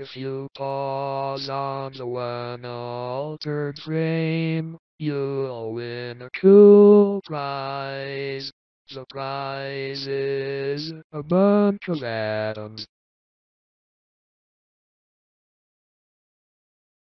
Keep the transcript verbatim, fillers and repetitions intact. If you pause on the one altered frame, you'll win a cool prize. The prize is a bunch of atoms